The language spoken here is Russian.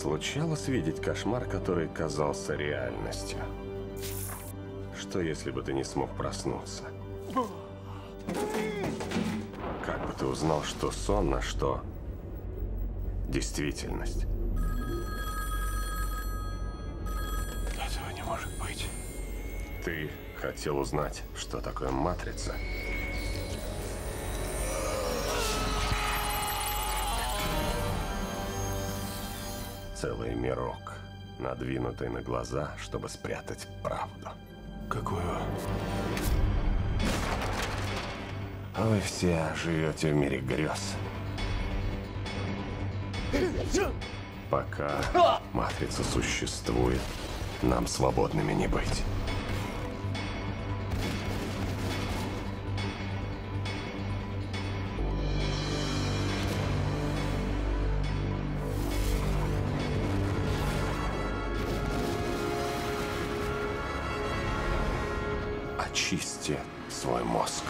Случалось видеть кошмар, который казался реальностью? Что, если бы ты не смог проснуться? Как бы ты узнал, что сон, а что действительность? Этого не может быть. Ты хотел узнать, что такое матрица? Целый мирок, надвинутый на глаза, чтобы спрятать правду. Какую? А вы все живете в мире грез. Пока матрица существует, нам свободными не быть. Очисти свой мозг.